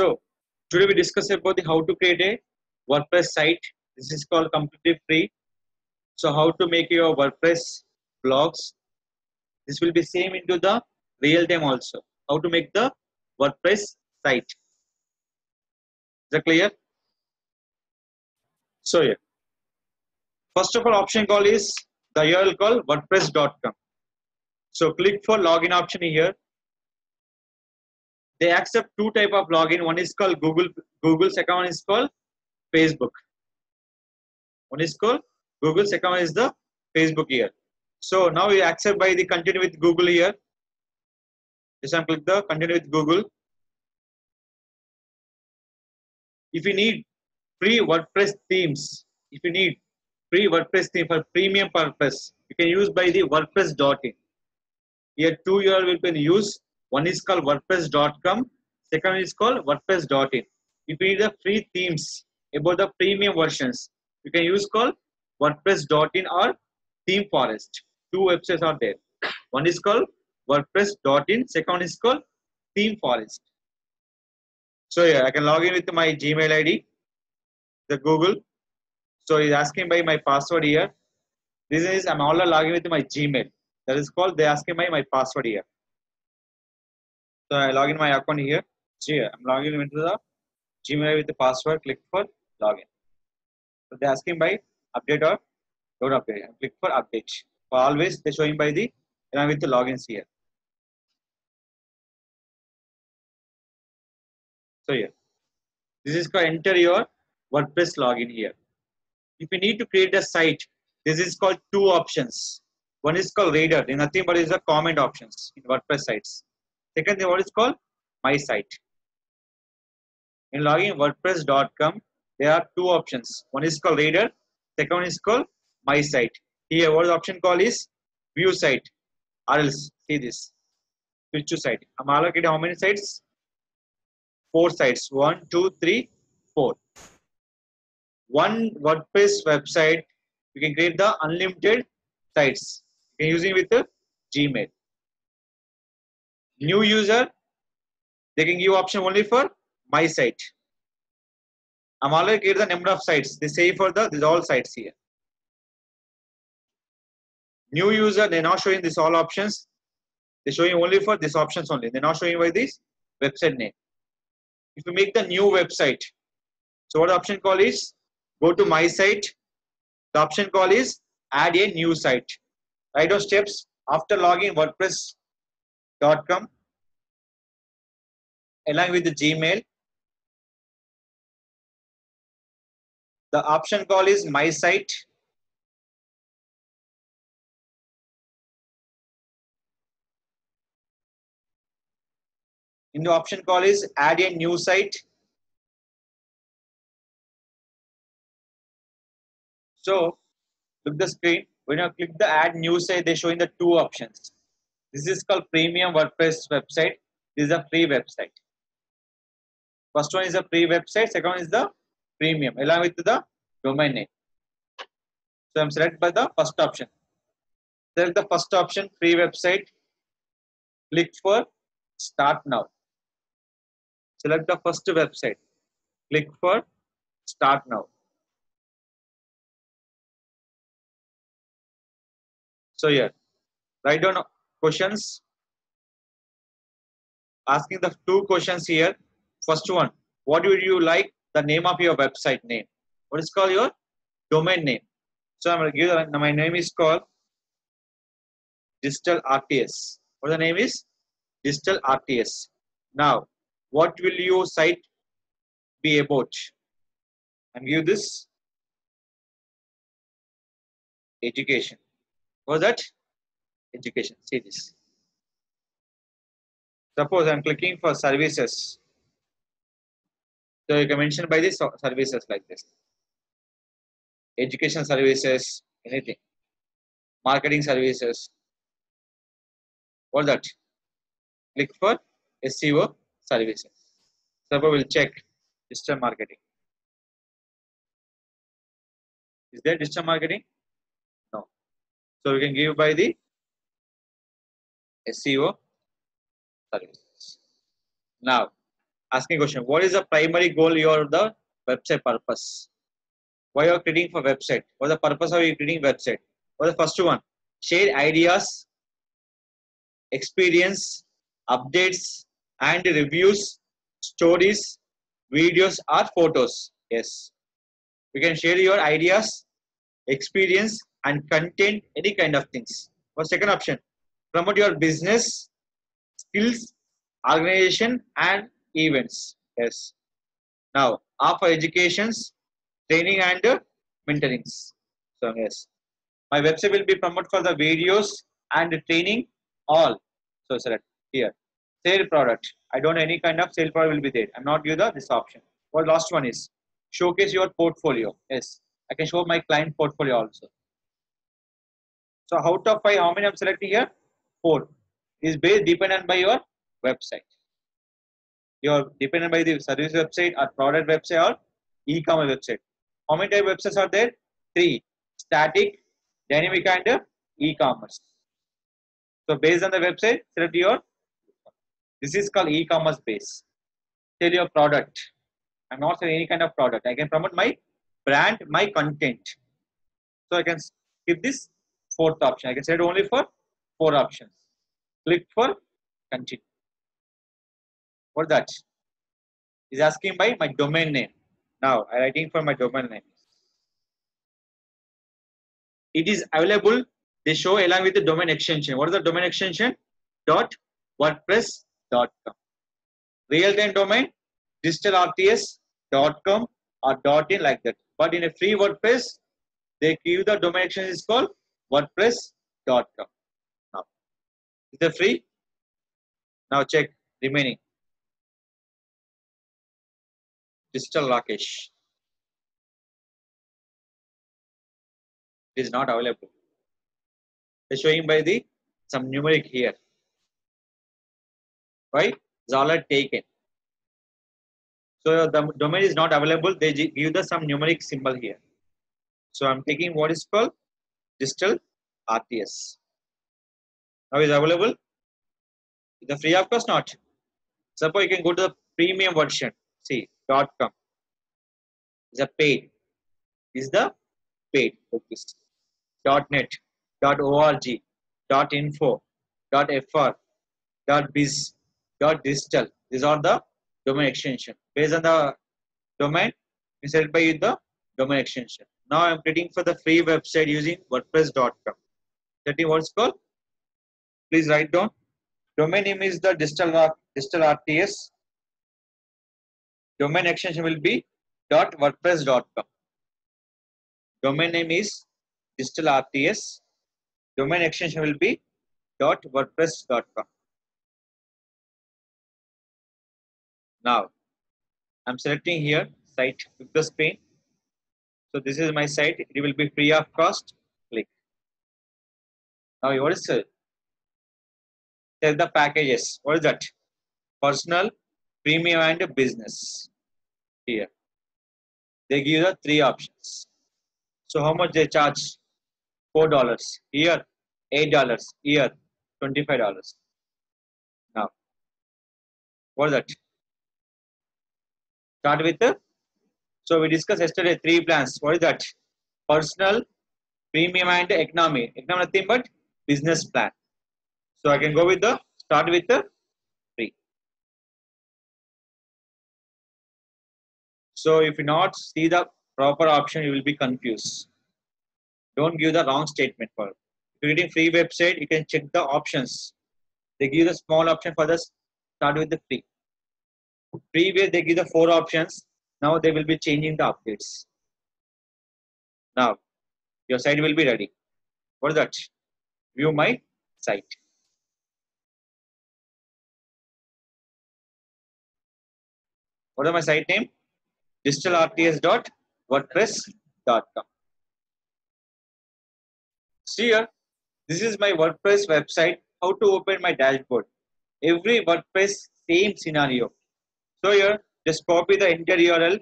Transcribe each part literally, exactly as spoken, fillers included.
So today we discuss about the how to create a WordPress site. This is called completely free. So how to make your WordPress blogs. This will be same into the real time also. How to make the WordPress site. Is that clear? So yeah. First of all, option call is the U R L call WordPress dot com. So click for login option here. They accept two type of login. One is called Google. Google's account is called Facebook. One is called Google's account is the Facebook here. So now we accept by the continue with Google here. Just click the continue with Google. If you need free WordPress themes, if you need free WordPress theme for premium purpose, you can use by the WordPress dot in. Here two U R L will be used. One is called WordPress dot com. Second is called WordPress dot in. If you need the free themes about the premium versions, you can use called WordPress dot in or ThemeForest. Two websites are there. One is called WordPress dot in. Second is called ThemeForest. So yeah, I can log in with my Gmail I D, the Google. So he's asking by my password here. This is I'm all logging with my Gmail. That is called they asking by my password here. So I log in my account here. So yeah, I'm logging into the Gmail with the password. Click for login. So they asking by update or don't update. I click for update. For always they showing by the and I'm with the logins here. So yeah, this is called enter your WordPress login here. If you need to create a site, this is called two options. One is called Reader, nothing but is a comment options in WordPress sites. Second thing, what is called My Site. In login WordPress dot com, there are two options. One is called Reader, second one is called My Site. Here, what is the option called is View Site, or else see this, Switch to Site. I'm allocated how many sites? Four sites. One, two, three, four. One WordPress website, you can create the unlimited sites. You can use it with the Gmail. New user, they can give option only for my site. I'm already create the number of sites. They say for the these all sites here. New user, they're not showing this all options. They're showing only for these options only. They're not showing by this website name. If you make the new website, so what the option call is? Go to my site. The option call is add a new site. Write down steps after login WordPress dot com along with the Gmail. The option call is my site. In the option call is add a new site. So look the screen. When you click the add new site, they showing the two options. This is called premium WordPress website. This is a free website. First one is a free website. Second one is the premium along with the domain name. So I'm selected by the first option. Select the first option, free website. Click for start now. Select the first website. Click for start now. So here, write down questions. Asking the two questions here. First one, what would you like the name of your website name? What is called your domain name? So I'm going to give my name is called Digital R T S. What the name is? Digital R T S. Now, what will your site be about? I'm give this education. For that education, see this. Suppose I'm clicking for services. So you can mention by this services like this. Education services, anything. Marketing services. For that, click for S E O services. Suppose we'll check digital marketing. Is there digital marketing? So we can give by the S E O services. Now, asking a question. What is the primary goal your the website purpose? Why you are creating for website? What is the purpose of you creating website? What is the first one? Share ideas, experience, updates, and reviews, stories, videos, or photos. Yes. You can share your ideas, experience, and content, any kind of things. For second option, promote your business, skills, organization, and events. Yes. Now, offer educations, training, and uh, mentorings. So yes, my website will be promoted for the videos and the training all. So select here. Sale product. I don't know any kind of sale product will be there. I'm not give the this option. What last one is showcase your portfolio. Yes, I can show my client portfolio also. So out of five, how many I'm selecting here? Four. Is based dependent by your website. Your dependent by the service website or product website or e-commerce website. How many type of websites are there? Three: static, dynamic, and e-commerce. So based on the website, select your. This is called e-commerce base. Sell your product. I'm not selling any kind of product. I can promote my brand, my content. So I can give this fourth option. I can set only for four options. Click for continue. For that, is asking by my domain name. Now I'm writing for my domain name. It is available. They show along with the domain extension. What is the domain extension? Dot WordPress. dot com real-time domain digital R T S dot com or dot in like that, but in a free WordPress they give the domain extension is called WordPress dot com. Now is it free? Now check remaining digital Rakesh. It is not available. They're showing by the some numeric here. Right, it's already taken. So the domain is not available. They give the some numeric symbol here. So I'm taking what is called Digital R T S. Now is available. The free, of course not. Suppose you can go to the premium version. See .com. Is a paid. Is the paid. .net. .org. .info. .fr. .biz. Dot digital. These are the domain extension. Based on the domain, you select by the domain extension. Now I am creating for the free website using WordPress dot com. Setting what's called. Please write down. Domain name is the digital digital R T S. Domain extension will be dot WordPress dot com. Domain name is digital R T S. Domain extension will be dot WordPress dot com. Now, I'm selecting here site with the screen. So this is my site. It will be free of cost. Click. Now what is it? Select the packages. What is that? Personal, premium, and business. Here, they give the three options. So how much they charge? Four dollars here, eight dollars here, twenty-five dollars. Now, what is that? Start with the, so we discussed yesterday three plans. What is that? Personal, premium, and economy. Economy nothing but business plan. So I can go with the start with the free. So if you not see the proper option, you will be confused. Don't give the wrong statement for it. If you're getting free website, you can check the options. They give the small option for the start with the free. Previous they give the four options. Now they will be changing the updates. Now your site will be ready. What is that? View my site. What is my site name? digital R T S dot WordPress dot com. See here, this is my WordPress website. How to open my dashboard? Every WordPress same scenario. So here, just copy the entire U R L,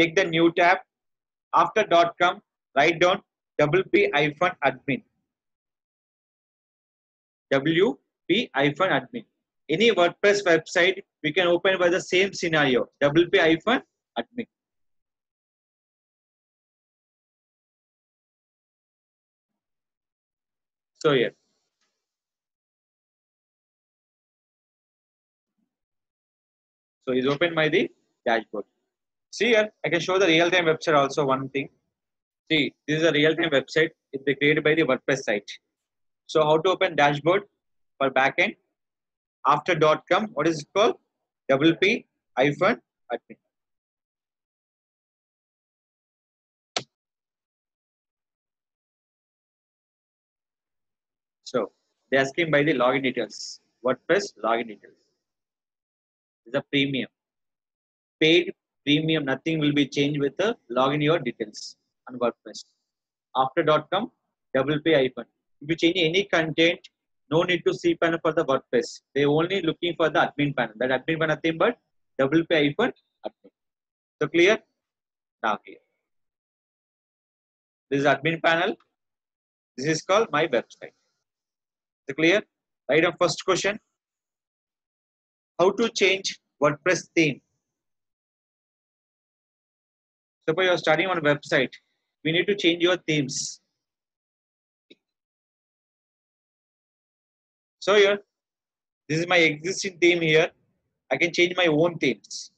take the new tab, after .com, write down W P hyphen admin. W P hyphen admin. any WordPress website we can open by the same scenario, W P dash admin. So here. So it's opened by the dashboard. See here, I can show the real-time website also one thing. See, this is a real-time website. It's created by the WordPress site. So how to open dashboard for backend? After .com, what is it called? W P dash admin. So they are asking by the login details. WordPress login details. It's a premium. Paid premium, nothing will be changed with the login your details on WordPress. After .com, W P dash admin. If you change any content, no need to see panel for the WordPress. They only looking for the admin panel. That admin panel nothing but W P dash admin. So clear? Now clear. This is admin panel. This is called my website. So clear? Right on first question. How to change WordPress theme? Suppose you are starting on a website. We need to change your themes. So here, this is my existing theme here. I can change my own themes.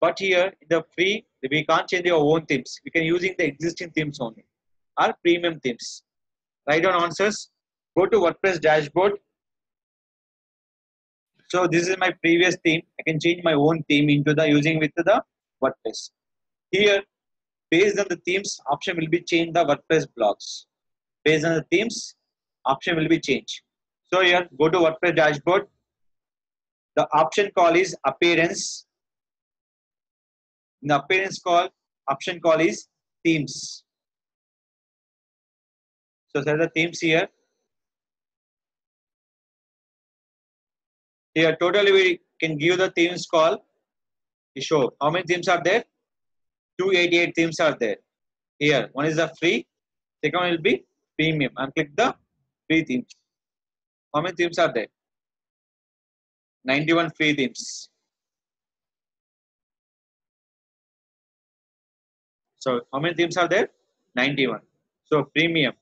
But here, in the free, we can't change your own themes. We can using the existing themes only. Or premium themes. Write down answers. Go to WordPress dashboard. So this is my previous theme. I can change my own theme into the using with the WordPress. Here, based on the themes, option will be changed the WordPress blogs. Based on the themes, option will be changed. So here, go to WordPress dashboard. The option call is appearance. In the appearance call, option call is themes. So there are the themes here. Here totally we can give the themes call to show how many themes are there. two eighty-eight themes are there. Here one is the free, second one will be premium. And click the free themes. How many themes are there? ninety-one free themes. So how many themes are there? ninety-one. So premium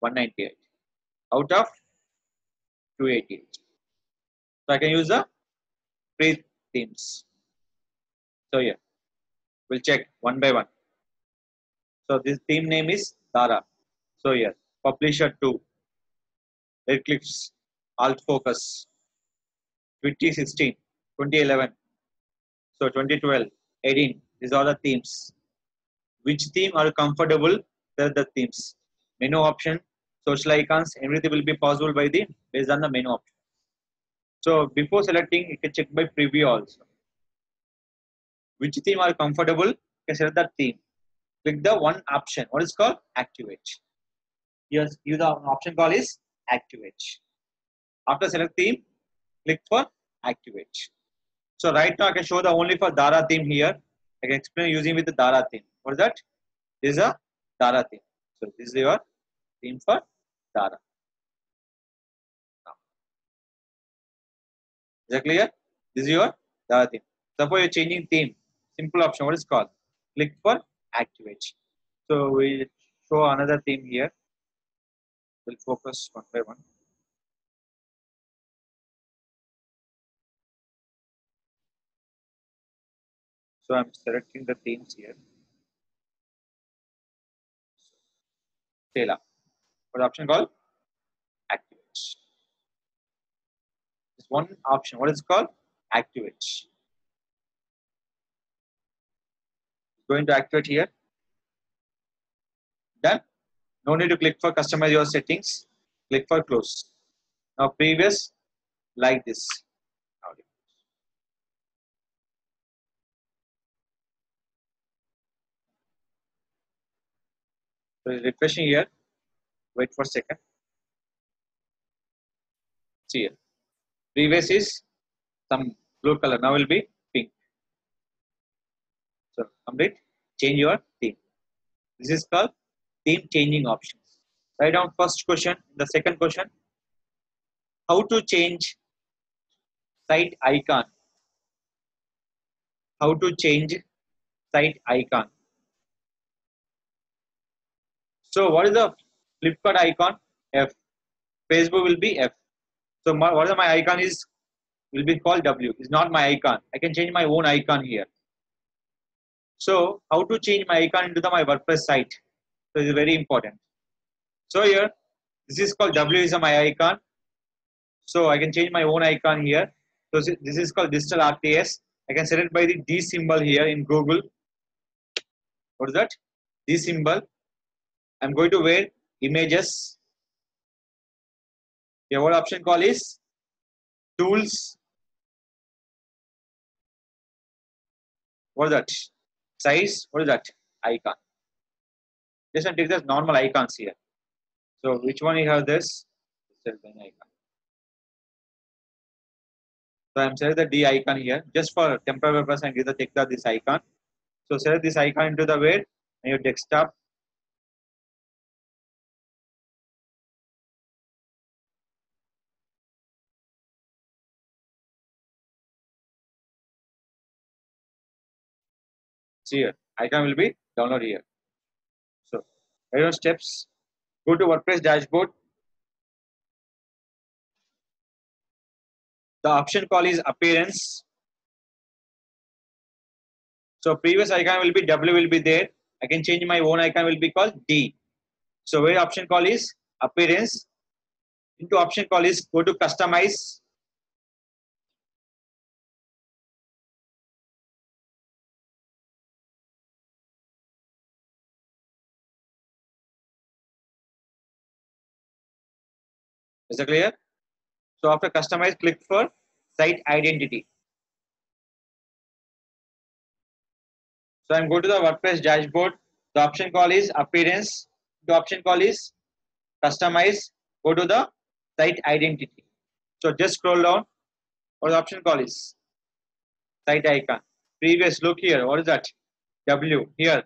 one ninety-eight out of two eighty-eight. So I can use the free themes. So here, we'll check one by one. So this theme name is Dara. So here, publisher two, red clips, alt focus, twenty sixteen, twenty eleven, so twenty twelve, eighteen. These are the themes. Which theme are comfortable? They're the themes. Menu option, social icons, everything will be possible by the based on the menu option. So before selecting, you can check by preview also. Which theme are comfortable? You can select that theme. Click the one option. What is called? Activate. Yes, use the option call is activate. After select theme, click for activate. So right now I can show the only for Dara theme here. I can explain using with the Dara theme. What is that? This is a Dara theme. So this is your theme for Dara. Is that clear? This is your Dara theme. Suppose you're changing theme. Simple option. What is called? Click for activate. So we'll show another theme here. We'll focus one by one. So I'm selecting the themes here. Tela. What option called? Activate. One option. What is called? Activate. Going to activate here. Done. No need to click for customize your settings. Click for close. Now previous like this. So it's refreshing here. Wait for a second. See here. Previous is some blue color. Now will be pink. So complete. Change your theme. This is called theme changing options. Write down first question. The second question. How to change site icon. How to change site icon. So what is the Flipkart icon? F. Facebook will be F. So my, what is my icon is will be called W. It's not my icon. I can change my own icon here. So how to change my icon into the my WordPress site? So it's very important. So here this is called W is my icon. So I can change my own icon here. So this is called Digital R T S. I can set it by the D symbol here in Google. What is that? D symbol. I'm going to wear images. Your what option call is tools. What is that? Size. What is that? Icon. Just take this normal icons here. So which one you have this? Icon. So I'm select the D icon here just for temporary purpose. I'm going to take that this icon. So select this icon into the where and your desktop. Here icon will be download here. So various steps. Go to WordPress dashboard. The option call is appearance. So previous icon will be W will be there. I can change my own icon will be called D. So where option call is appearance. Into option call is go to customize. Is it clear? So after customize, click for site identity. So I'm going to the WordPress dashboard. The option call is appearance. The option call is customize. Go to the site identity. So just scroll down. Or the option call is site icon. Previous look here. What is that? W here.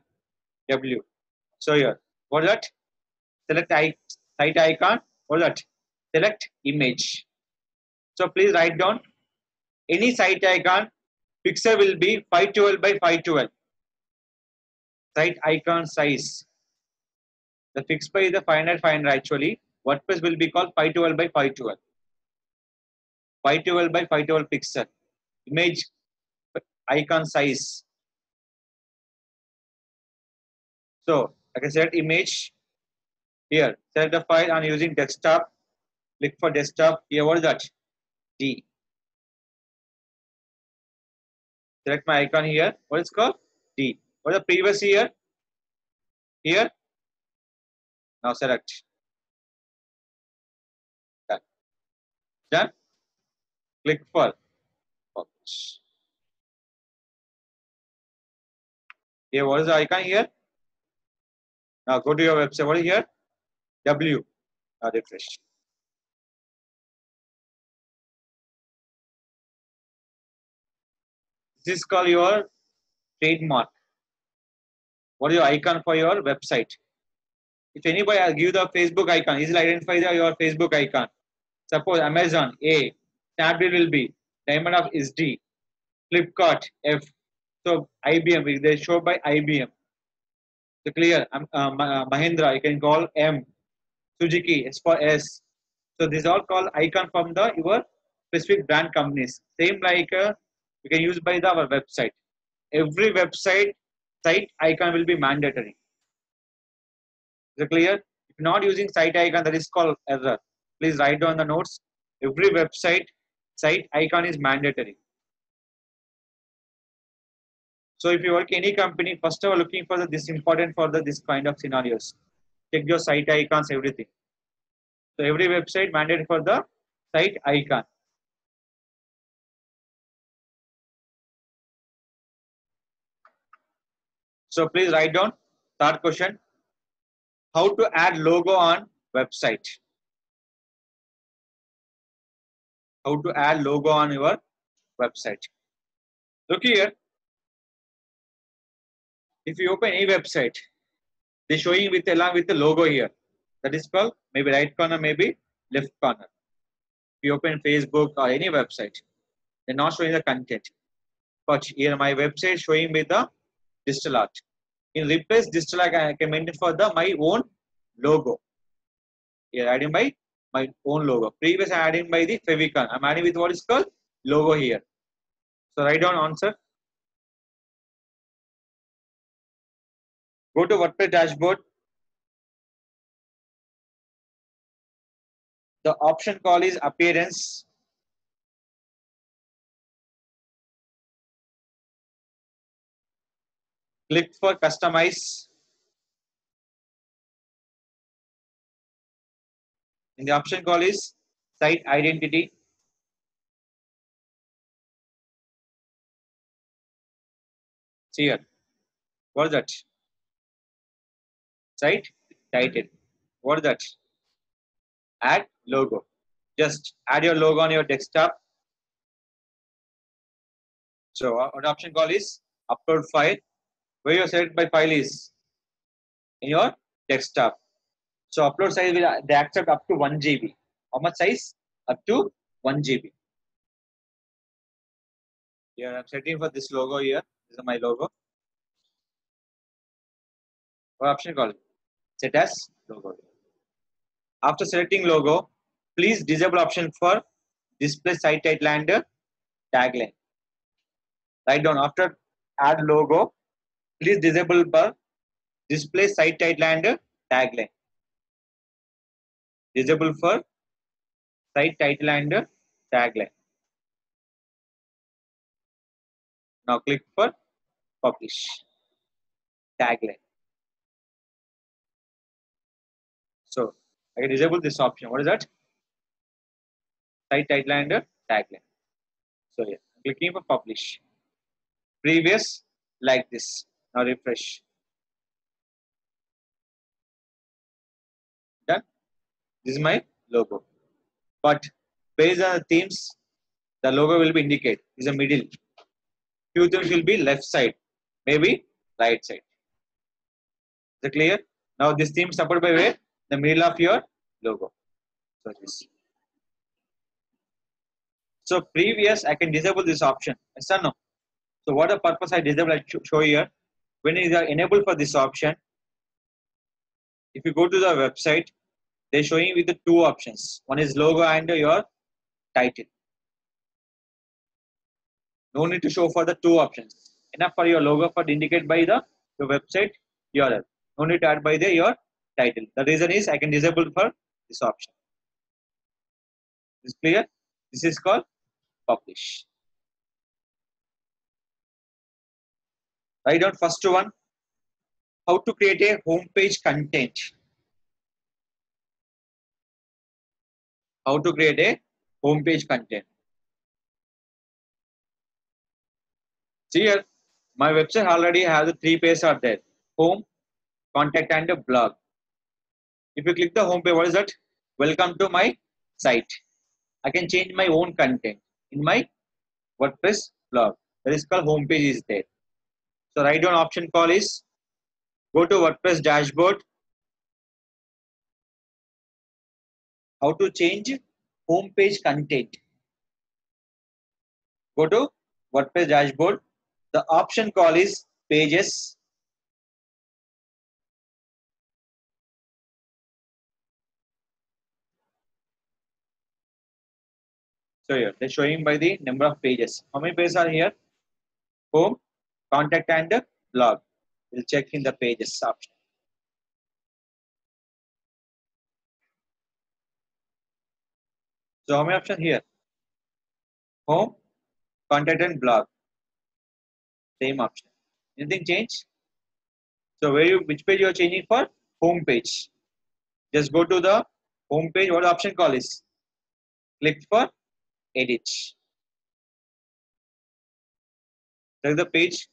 W. So here. What is that? Select I site icon. What is that? Select image. So please write down any site icon. Pixel will be five twelve by five twelve. Site icon size. The fixed by the five hundred by five hundred actually. WordPress will be called five twelve by five twelve. five twelve by five twelve pixel. Image icon size. So I can select image here. Select the file and using desktop. Click for desktop. Here, what is that? D. Select my icon here. What is called? D. What is the previous here? Here. Now select. Done. Done. Click for publish. Here, what is the icon here? Now go to your website. What is here? W. Now refresh. This is called your trademark. What is your icon for your website? If anybody give the Facebook icon, easily identify the, your Facebook icon. Suppose Amazon A, Snapdragon will be, Diamond of is D, Flipkart F. So I B M, they show by I B M. So clear, um, uh, Mahindra, you can call M, Suzuki S for S. So these are called icon from the your specific brand companies. Same like uh, you can use by the our website. Every website site icon will be mandatory. Is it clear? If not using site icon, that is called error. Please write down the notes. Every website site icon is mandatory. So if you work any company, first of all looking for the, this important for the this kind of scenarios. Check your site icons, everything. So every website mandatory for the site icon. So please write down third question. How to add logo on website. How to add logo on your website. Look here. If you open a website, they show you with along with the logo here. That is called maybe right corner, maybe left corner. If you open Facebook or any website, They're not showing the content. But here my website showing with the digital art. In replace digital art, I can maintain for the my own logo. Here adding by my own logo. Previous I adding by the favicon. I'm adding with what is called logo here. So write down answer. Go to WordPress dashboard. The option call is appearance. Click for customize. And the option call is site identity. See here. What is that? Site title. What is that? Add logo. Just add your logo on your desktop. So our option call is upload file. Where you select by file is in your desktop. So upload size will they accept up to one G B. How much size? Up to one G B. Here I'm setting for this logo here. This is my logo. What option call? Set as logo. After selecting logo, please disable option for display site title and tagline. Write down after add logo, please disable for display site title and tagline. Disable for site title and tagline. Now click for publish tagline. So I can disable this option. What is that? Site title and tagline. So yeah, I'm clicking for publish. Previous like this. Now refresh. Done. This is my logo. But based on the themes, the logo will be indicated. This is a middle. Few things will be left side, maybe right side. Is it clear? Now this theme is supported by where? The middle of your logo. So this. So previous, I can disable this option. Yes or no? So what the purpose I disable? I show here. When is enabled for this option? If you go to the website, they're showing with the two options. One is logo and your title. No need to show for the two options. Enough for your logo for indicate by the your website U R L. No need to add by the your title. The reason is I can disable for this option. Is it clear? This is called publish. Write down first one. How to create a home page content. How to create a home page content. See here, my website already has the three pages are there. Home, contact and a blog. If you click the home page, what is that? Welcome to my site. I can change my own content in my WordPress blog. That is called home page is there. So write down option call is go to WordPress dashboard. How to change home page content. Go to WordPress dashboard. The option call is pages. So here they're showing by the number of pages. How many pages are here? Home, contact and blog. We'll check in the pages option. So how many options here? Home, contact and blog. Same option. Anything change? So where you which page you are changing for? Home page. Just go to the home page. What option call is? Click for edit. Select the page.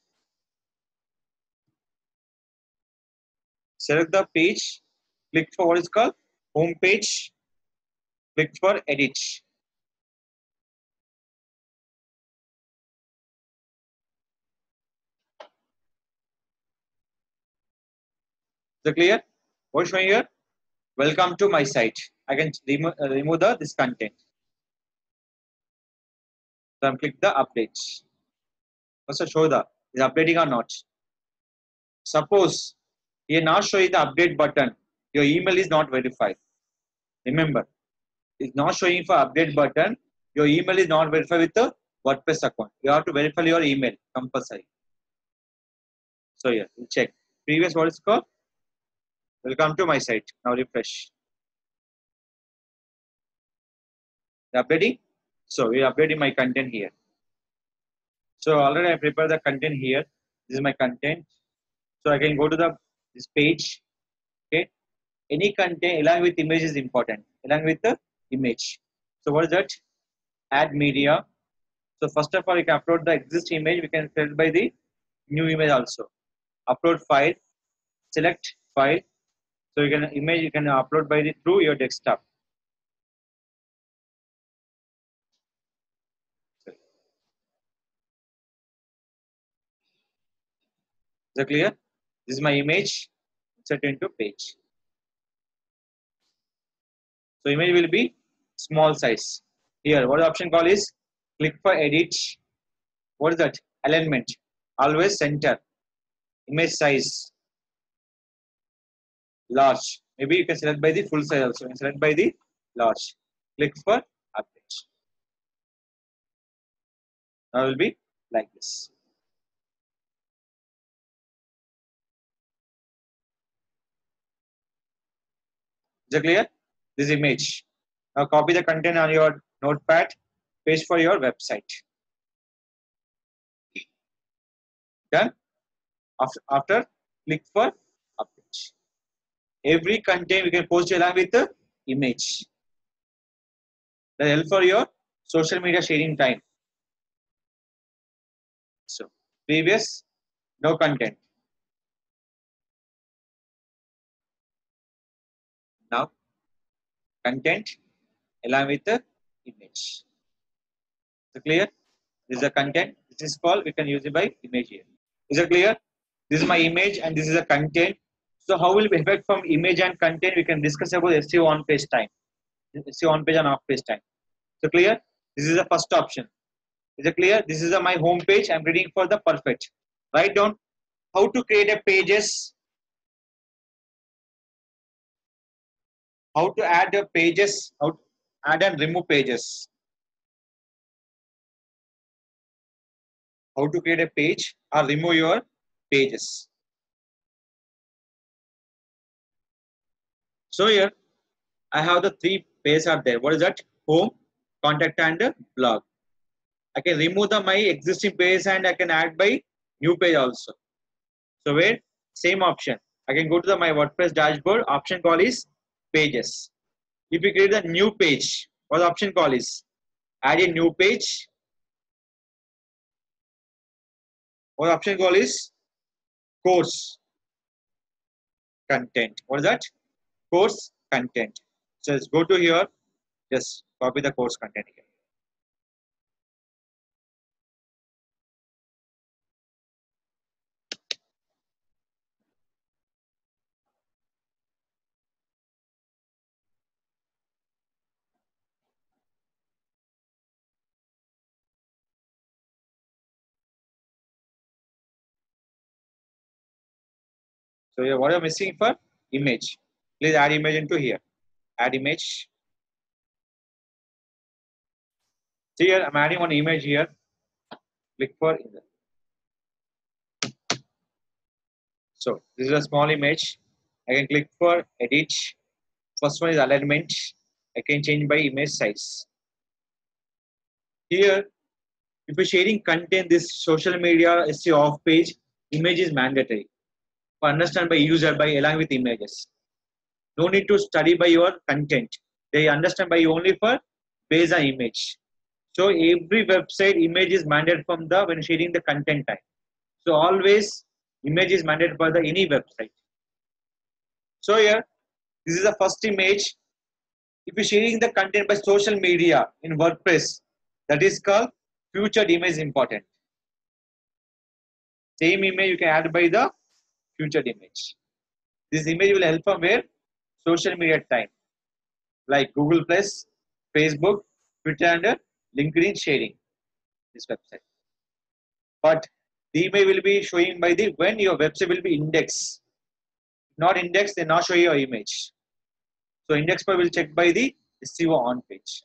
Select the page, click for what is called home page, click for edit. Is it clear? What is showing here? Welcome to my site. I can remo uh, remove the, this content. Then click the updates. First, I show the is updating or not. Suppose you are not showing the update button, your email is not verified. Remember, it's not showing for update button. Your email is not verified with the WordPress account. You have to verify your email compulsory. So here, we'll check. Previous what is called? Welcome to my site. Now refresh. Updating. So we are updating my content here. So already I prepared the content here. This is my content. So I can go to the this page. Okay. Any content along with image is important. Along with the image. So what is that? Add media. So first of all, you can upload the existing image. We can filter by the new image also. Upload file. Select file. So you can image you can upload by the through your desktop. Is that clear? This is my image. Set into page. So image will be small size. Here, what the option call is? Click for edit. What is that? Alignment. Always center. Image size. Large. Maybe you can select by the full size also. You can select by the large. Click for update. Now it will be like this. Is it clear? This image. Now copy the content on your notepad, paste for your website. Done. After, after click for update. Every content we can post along with the image. That help for your social media sharing time. So previous, no content. Now, content along with the image. Is it clear? This is a content. This is called, we can use it by image here. Is it clear? This is my image and this is a content. So how will we affect from image and content? We can discuss about S E O on page time. S E O on page and off page time. So clear? This is the first option. Is it clear? This is a, my home page. I'm reading for the perfect. Write down how to create a pages. How to add a pages, how to add and remove pages. How to create a page or remove your pages. So here I have the three pages are there. What is that? Home, contact and blog. I can remove the my existing page and I can add by new page also. So where same option. I can go to the my WordPress dashboard. Option call is pages. If we create a new page, what the option call is? Add a new page. What the option call is? Course content. What is that? Course content. So let's go to here. Just copy the course content here. So here, what you are missing for image? Please add image into here. Add image. See here, I'm adding one image here. Click for image. So this is a small image. I can click for edit. First one is alignment. I can change by image size. Here, if you're sharing content, this social media is the off page. Image is mandatory. Understand by user by along with images. No need to study by your content. They understand by you only for based on image. So every website image is mandated from the when sharing the content type. So always image is mandated for the any website. So here this is the first image. If you're sharing the content by social media in WordPress, that is called featured image important. Same image you can add by the featured image. This image will help from where? Social media time. Like Google Plus, Facebook, Twitter and LinkedIn sharing. this website. But the email will be showing by the when your website will be indexed. Not indexed, they not show your image. So index part will check by the S E O on page. Is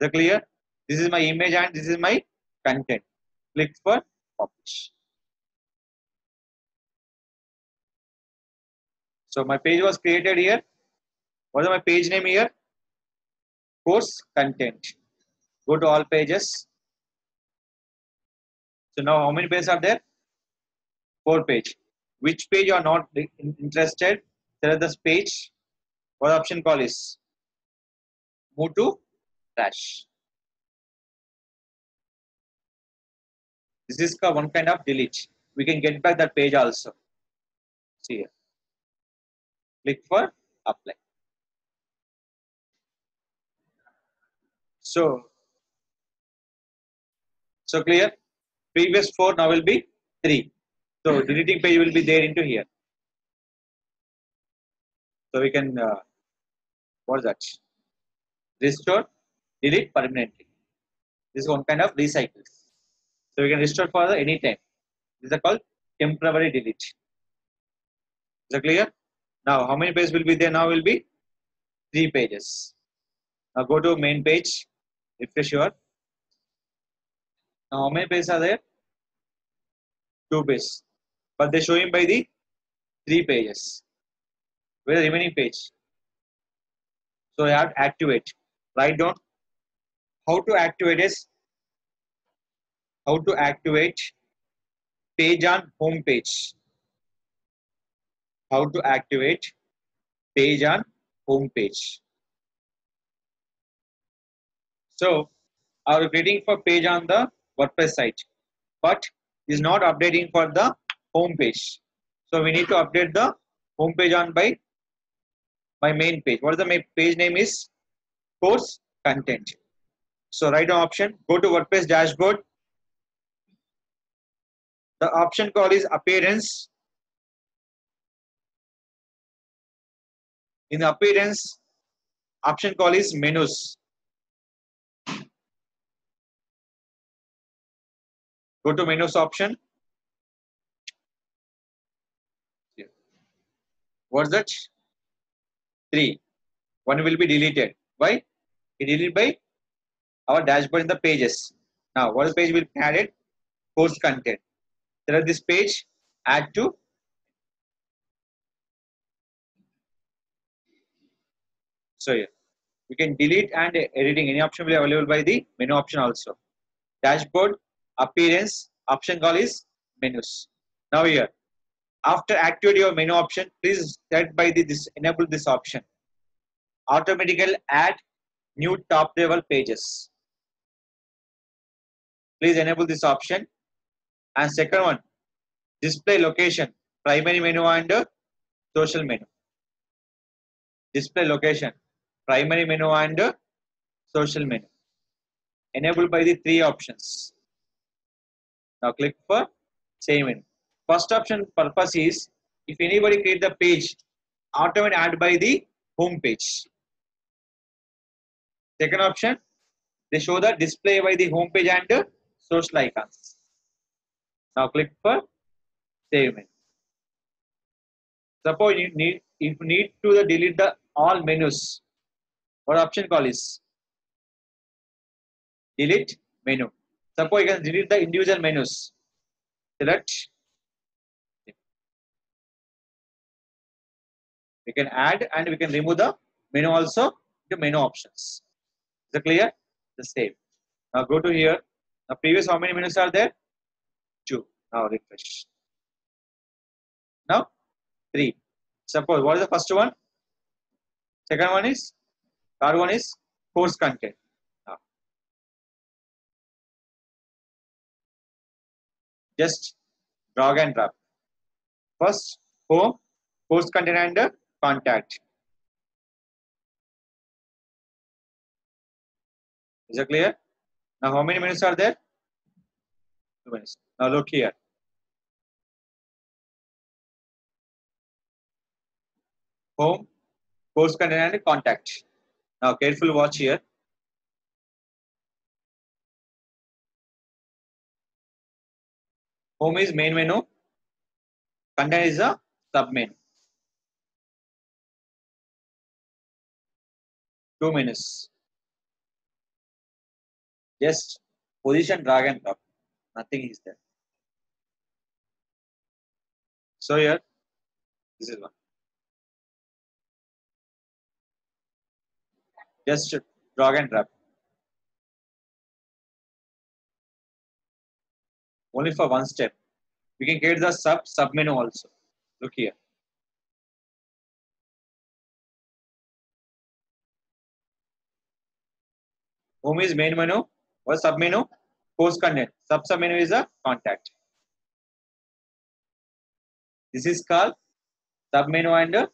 that clear? This is my image and this is my content. Click for publish. So my page was created here. What is my page name here? Course content. Go to all pages. So now how many pages are there? Four pages. Which page you are not interested? Select this page. What option call is? Move to trash. This is one kind of delete. We can get back that page also. See here. Click for apply. So, so clear? Previous four now will be three. So deleting page will be there into here. So we can, uh, what is that? Restore, delete permanently. This is one kind of recycle. So we can restore for any time. These are called temporary delete. Is that clear? Now how many pages will be there? Now will be three pages. Now go to main page. Refresh your. Now how many pages are there? Two pages. But they show him by the three pages. Where the remaining page? So you have to activate. Write down how to activate is how to activate page on home page. How to activate page on home page. So I was creating for page on the WordPress site, but is not updating for the home page. So we need to update the home page on by my main page. What is the main page name is? Course content. So write an option, go to WordPress dashboard. The option call is appearance. In the appearance, option call is menus. Go to menus option. What's that? Three. One will be deleted. Why? It deleted by our dashboard in the pages. Now, what page will be added? Course content. Select this page. Add to. So yeah, we can delete and editing. Any option will be available by the menu option also. Dashboard. Appearance option call is menus. Now here, after activate your menu option, please set by the this enable this option. Automatically add new top level pages. Please enable this option. And second one, display location, primary menu and social menu. Display location, primary menu and social menu. Enabled by the three options. Now click for save menu. First option purpose is if anybody create the page, automatically add by the home page. Second option, they show the display by the home page and social icons. Now click for save menu. Suppose you need if you need to delete the all menus. What option call is delete menu. Suppose you can delete the individual menus. Select. We can add and we can remove the menu also to menu options. Is it clear? The same. Now go to here. Now previous how many menus are there? Two. Now refresh. Now three. Suppose what is the first one? Second one is. Third one is course content. Just drag and drop. First, home, course content and contact. Is it clear? Now, how many minutes are there? Two minutes. Now, look here. Home, course content and contact. Now, careful watch here. Home is main menu. Content is a sub-menu. Two minutes. Just position, drag and drop. Nothing is there. So here, this is one. Just drag and drop. Only for one step. We can get the sub sub menu also. Look here. Home is main menu. What sub menu? Post content. Sub sub menu is a contact. This is called sub menu and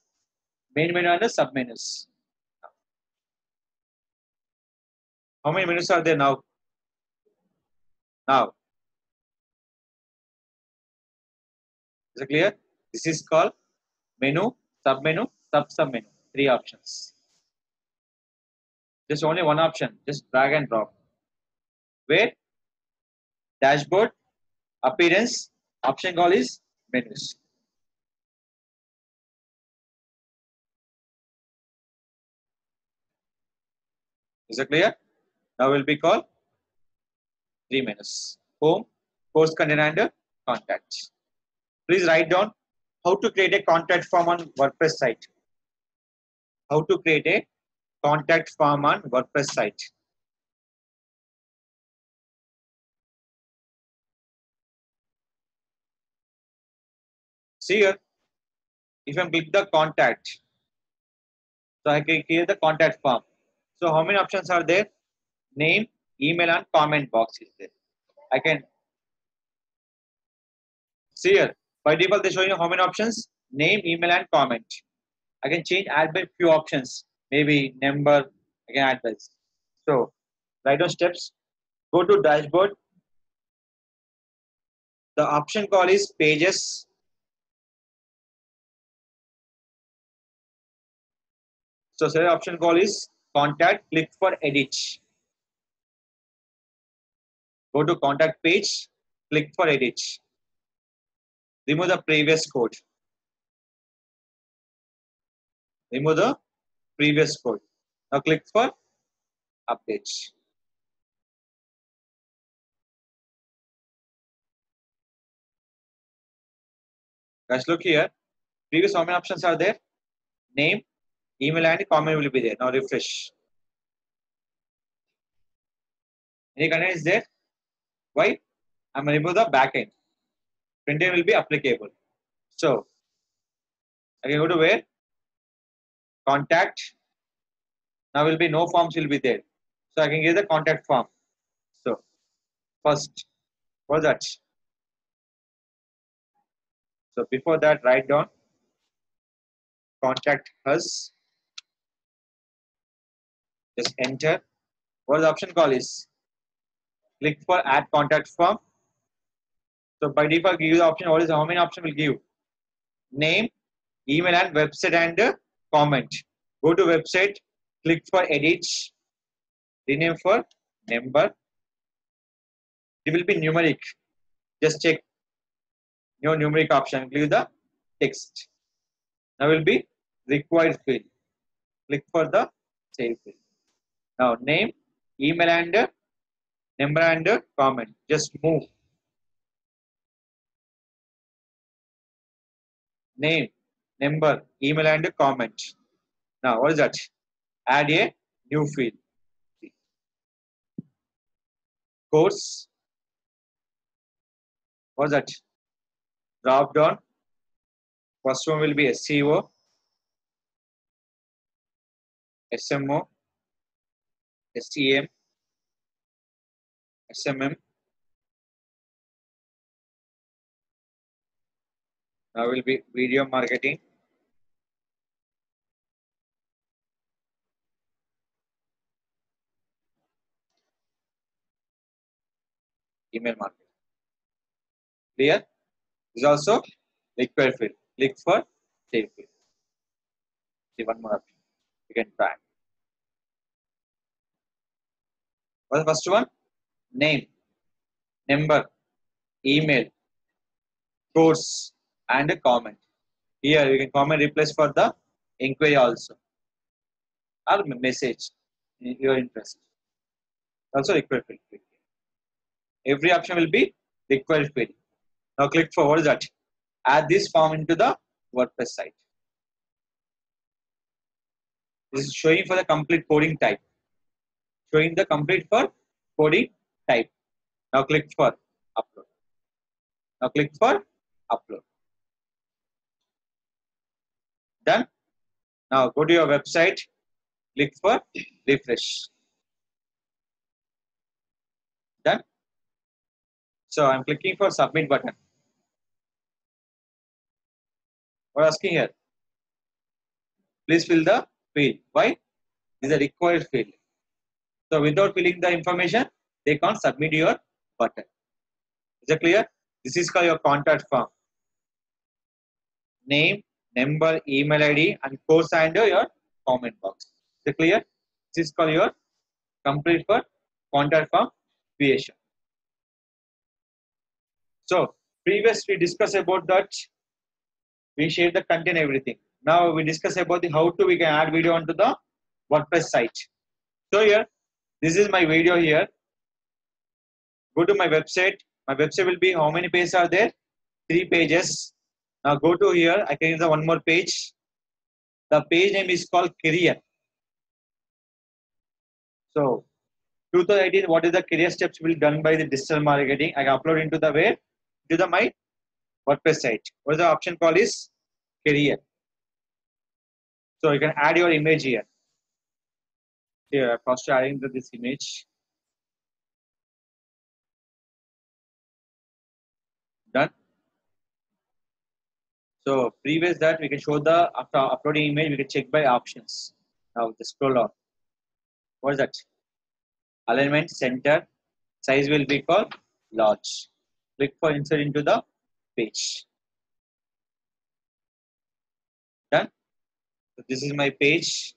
main menu and sub menus. How many menus are there now? Now. Is it clear? This is called menu, submenu, sub-submenu. Three options. Just only one option. Just drag and drop. Where? Dashboard, appearance, option call is menus. Is it clear? Now will be called three menus. Home, post content and contact. Please write down how to create a contact form on WordPress site. How to create a contact form on WordPress site. See here, if I click the contact, so I can create the contact form. So how many options are there? Name, email and comment box is there. I can see here. By default, they show you how many options: name, email, and comment. I can change, add by few options, maybe number. I can add this. So, write down steps. Go to dashboard. The option call is pages. So, select option call is contact. Click for edit. Go to contact page. Click for edit. Remove the previous code. Remove the previous code. Now click for updates. Guys, look here. Previous how many options are there? Name, email, and comment will be there. Now refresh. Any content is there? Why? I'm going to remove the backend. Printed will be applicable. So I can go to where? Contact. Now will be no forms will be there. So I can get the contact form. So first for that. So before that, write down contact us. Just enter. What the option call is? Click for add contact form. So by default, give the option. What is how many option will give? Name, email, and website and comment. Go to website. Click for edit. Rename for number. It will be numeric. Just check your numeric option. Click the text. Now will be required field. Click for the save field. Now name, email, and number and comment. Just move. Name, number, email, and comment. Now, what is that? Add a new field. Course. What is that? Drop down. First one will be S E O, S M O, S E M, S M M. Now will be video marketing. Email marketing. Clear? This is also required field. Click for save field. See one more option. You can try. What's the first one? Name, number, email, course, and a comment. Here you can comment replace for the inquiry also, or message your interest. Also required field. Every option will be required field. Now click for what is that? Add this form into the WordPress site. This is showing for the complete coding type. Showing the complete for coding type. Now click for upload. Now click for upload. Done. Now go to your website. Click for refresh. Done. So I'm clicking for submit button. We're asking here. Please fill the field. Why? This is a required field. So without filling the information, they can't submit your button. Is it clear? This is called your contact form. Name, number, email I D, and course and your comment box. Is it clear? This is called your complete for contact form creation. So previous we discussed about that. We share the content, everything. Now we discuss about the how to we can add video onto the WordPress site. So here, this is my video here. Go to my website. My website will be how many pages are there? Three pages. Now go to here. I can use the one more page. The page name is called career. So two thousand eighteen, what is the career steps will be done by the digital marketing? I can upload into the web to the my WordPress site. What is the option called is career. So you can add your image here. Here, first adding this image. Done. So previous that we can show the after uploading image, we can check by options. Now just scroll down. What is that? Alignment, center, size will be called large. Click for insert into the page. Done. So this is my page.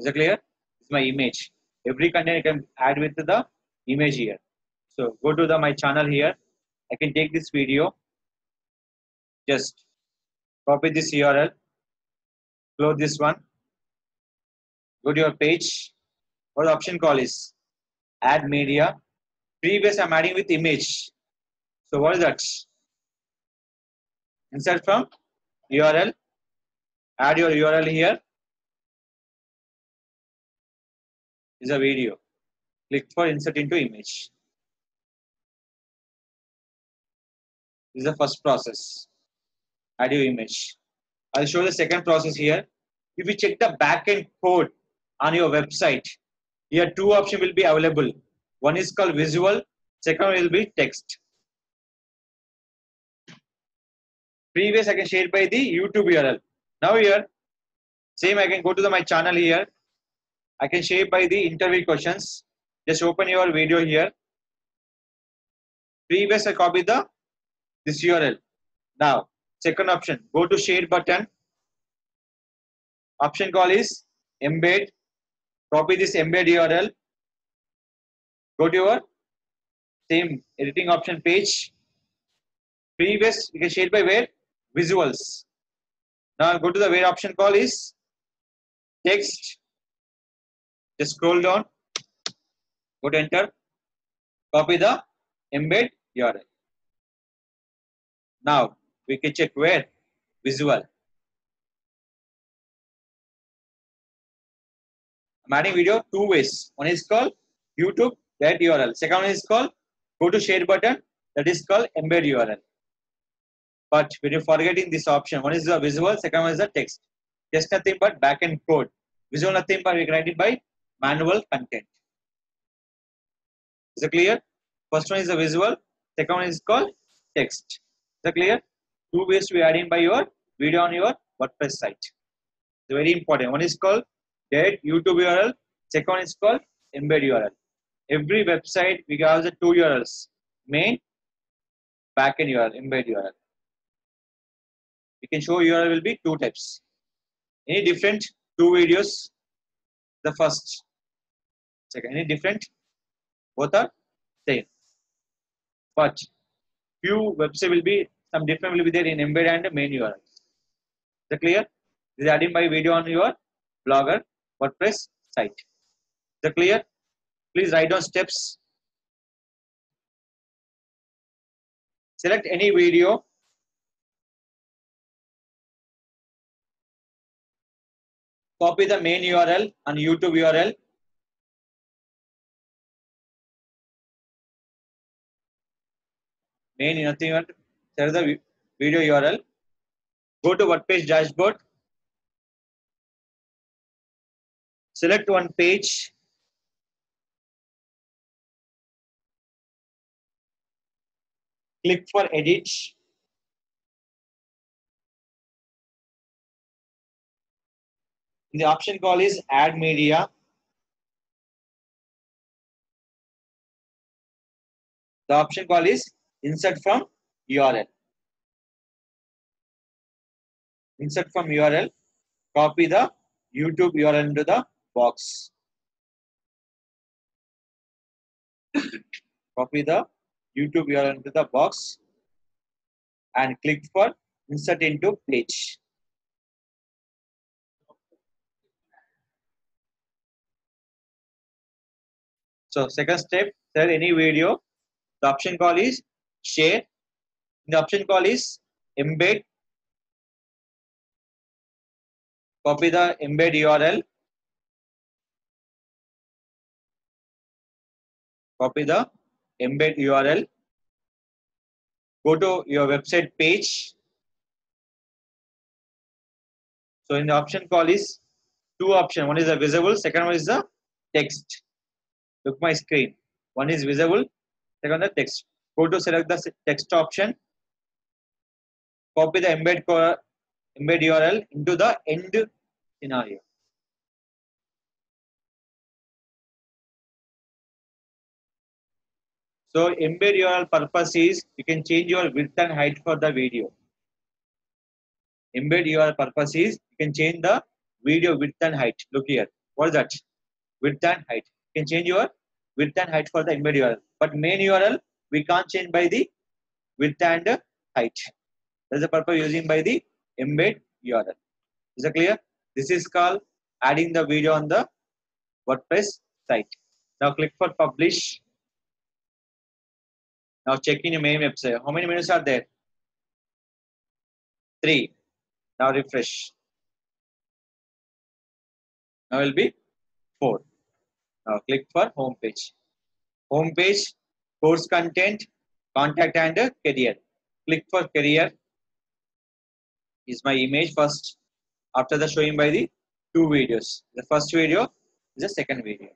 Is it clear? This is my image. Every content I can add with the image here. So go to the my channel here. I can take this video. Just copy this U R L. Close this one. Go to your page. What option call is? Add media. Previous I'm adding with image. So what is that? Insert from U R L. Add your U R L here. Is a video. Click for insert into image. This is the first process. Add your image. I'll show the second process here. If you check the backend code on your website, here two options will be available. One is called visual, second will be text. Previous I can share by the YouTube U R L. Now here, same I can go to the, my channel here. I can share by the interview questions. Just open your video here. Previous I copy the this U R L. Now second option, go to share button. Option call is embed. Copy this embed U R L. Go to your same editing option page. Previous you can share by where? Visuals. Now go to the where option call is text. Just scroll down. Go to enter. Copy the embed U R L. Now we can check where? Visual. I'm adding video two ways. One is called YouTube, that U R L. Second one is called go to share button, that is called embed U R L. But when you're forgetting this option, one is the visual, second one is the text. Just nothing but backend code. Visual nothing but we write it by manual content. Is it clear? First one is the visual, second one is called text. Is it clear? Two ways we add in by your video on your WordPress site. It's very important. One is called dead YouTube U R L. Second is called embed U R L. Every website we have the two U R Ls. Main, backend U R L, embed U R L. You can show U R L will be two types. Any different two videos? The first. Second, any different? Both are sale. But few website will be, some different will be there in embed and main U R Is. Is that clear? This is added by video on your blogger WordPress site. Is that clear? Please write down steps. Select any video. Copy the main U R L and YouTube U R L. Main nothing. There is the video U R L. Go to WordPress dashboard. Select one page. Click for edit. The option call is add media. The option call is insert from U R L. Insert from U R L. Copy the YouTube U R L into the box. Copy the YouTube U R L into the box and click for insert into page. So second step, share any video. The option call is share. The option call is embed. Copy the embed U R L. Copy the embed U R L. Go to your website page. So in the option call is two options. One is the visible, second one is the text. Look my screen. One is visible, second the text. Go to select the text option. Copy the embed core, embed U R L into the end scenario. So embed U R L purpose is you can change your width and height for the video. Embed U R L purpose is you can change the video width and height. Look here. What is that? Width and height. You can change your width and height for the embed U R L. But main U R L we can't change by the width and height. That's the purpose using by the embed U R L. Is that clear? This is called adding the video on the WordPress site. Now click for publish. Now check in your main website. How many minutes are there? Three. Now refresh. Now it will be four. Now click for home page. Home page, course content, contact and career. Click for career. Is my image first. After the showing by the two videos. The first video is the second video.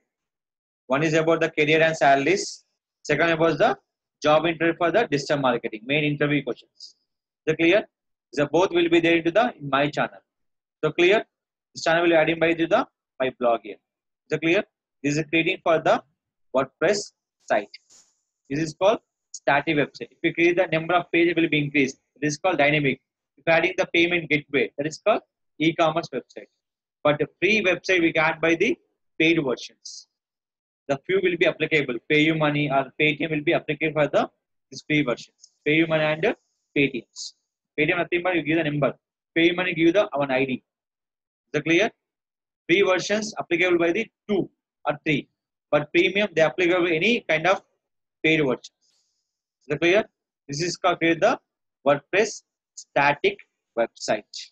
One is about the career and salaries. Second about the job interview for the digital marketing, main interview questions. So clear? So both will be there into the in my channel. So clear? This channel will add in by the my blog here. So clear? This is creating for the WordPress site. This is called static website. If you create the number of pages, it will be increased. It is called dynamic. If adding the payment gateway, that is called e-commerce website. But the free website we can by the paid versions. The few will be applicable. Pay you money or PayTM will be applicable for the this free versions. Pay you money and PayTMs. PayTM nothing but you give the number. Pay you money give the our I D. Is that clear? Free versions applicable by the two or three. But premium they applicable any kind of paid versions. Is that clear? This is called the WordPress static website.